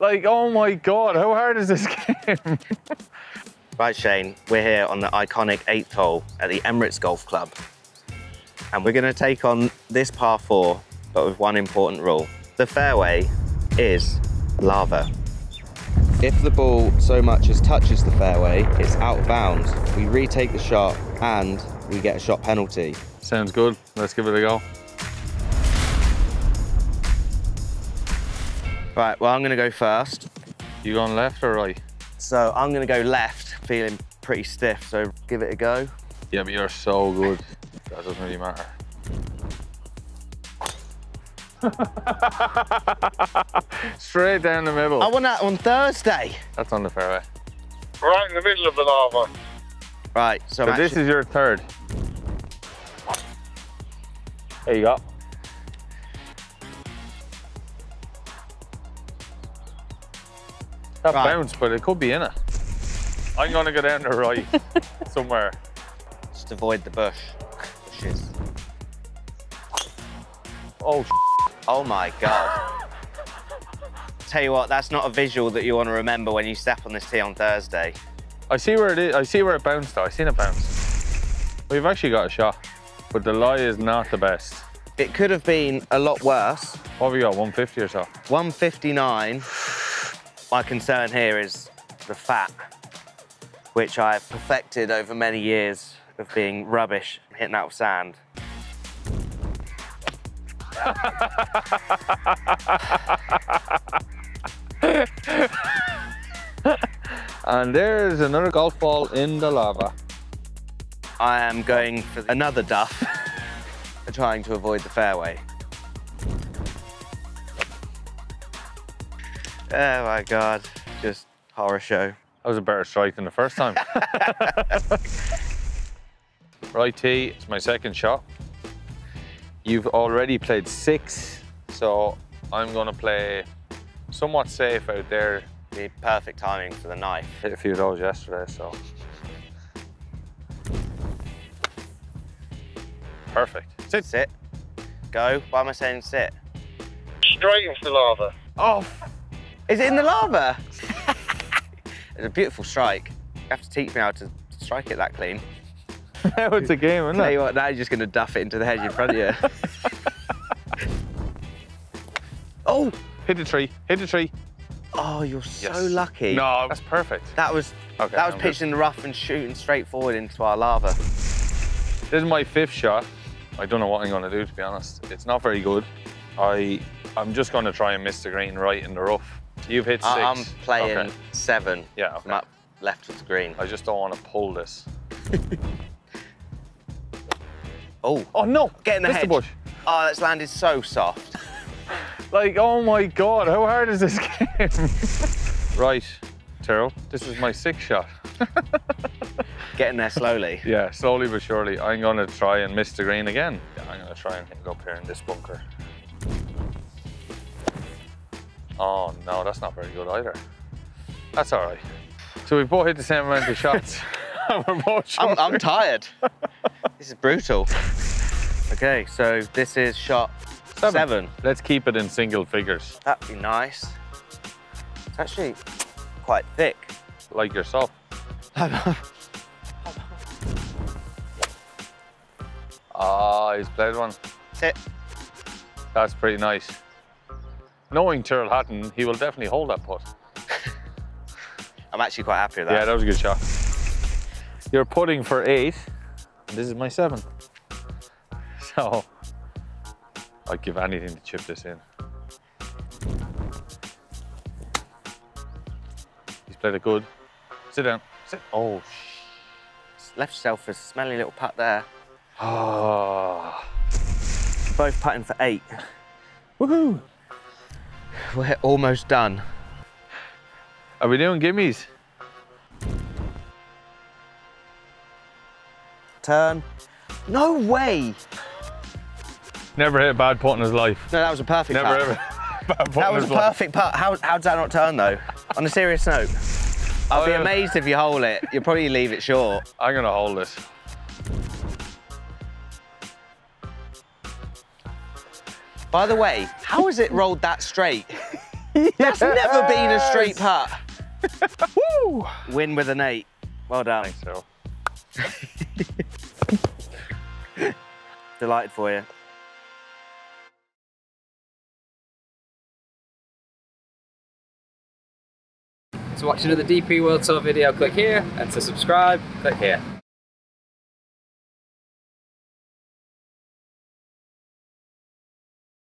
Like, oh my God, how hard is this game? Right, Shane, we're here on the iconic 8th hole at the Emirates Golf Club. And we're gonna take on this par 4, but with one important rule. The fairway is lava. If the ball so much as touches the fairway, it's out of bounds. We retake the shot and we get a shot penalty. Sounds good. Let's give it a go. Right, well, I'm going to go first. You going left or right? So I'm going to go left, feeling pretty stiff, so give it a go. Yeah, but you're so good. That doesn't really matter. Straight down the middle. I won that on Thursday. That's on the fairway. Right in the middle of the lava. Right, so actually, this is your third. There you go. That right. Bounced, but it could be in it. I'm going to go down to the right somewhere. Just avoid the bushes. Oh, oh my God. Tell you what, that's not a visual that you want to remember when you step on this tee on Thursday. I see where it is. I see where it bounced, though. I seen it bounce. We've actually got a shot, but the lie is not the best. It could have been a lot worse. What have you got, 150 or so? 159. My concern here is the fat, which I have perfected over many years of being rubbish, hitting out of sand. And there's another golf ball in the lava. I am going for another duff, trying to avoid the fairway. Oh my God, just horror show. That was a better strike than the first time. Right tee, it's my second shot. You've already played 6, so I'm going to play somewhat safe out there. The perfect timing for the knife. Hit a few of those yesterday, so. Perfect. Sit. Sit. Go. Why am I saying sit? Straight into the lava. Oh! Is it in the lava? It's a beautiful strike. You have to teach me how to strike it that clean. Now it's a game, isn't it? Tell you what, now you're just going to duff it into the hedge in front of you. Oh! Hit the tree, hit the tree. Oh, you're so lucky. No, that's perfect. That was pitched in the rough and shooting straight forward into our lava. This is my 5th shot. I don't know what I'm going to do, to be honest. It's not very good. I'm just going to try and miss the green right in the rough. You've hit 6. I'm playing 7. Yeah, okay. I'm up left with the green. I just don't want to pull this. Oh. Oh, no. Get in the hedge. Bush. Oh, that's landed so soft. Like, oh my God, how hard is this game? Right, Tyrrell, this is my 6th shot. Get in there slowly. Yeah, slowly but surely. I'm going to try and miss the green again. Yeah, I'm going to try and hit it up here in this bunker. Oh, no, that's not very good either. That's all right. So we've both hit the same amount of shots. We're both short. I'm tired. This is brutal. Okay, so this is shot 7. Let's keep it in single figures. That'd be nice. It's actually quite thick. Like yourself. Ah, he's played one. Sit. That's pretty nice. Knowing Tyrrell Hatton, he will definitely hold that putt. I'm actually quite happy with that. Yeah, that was a good shot. You're putting for 8. This is my 7th. So I'd give anything to chip this in. He's played it good. Sit down. Sit. Oh, left yourself a smelly little putt there. Oh. Both putting for 8. Woohoo! We're almost done. Are we doing gimmies? Turn. No way! Never hit a bad putt in his life. No, that was a perfect putt. Never ever bad putt. That was a perfect putt. How does that not turn though? On a serious note, I'll be amazed if you hole it. You'll probably leave it short. I'm gonna hole this. By the way, how has it rolled that straight? Yes. That's never been a straight putt. Woo! Win with an 8. Well done. Thanks, Phil. Delighted for you. To watch another DP World Tour video, click here, and to subscribe, click here.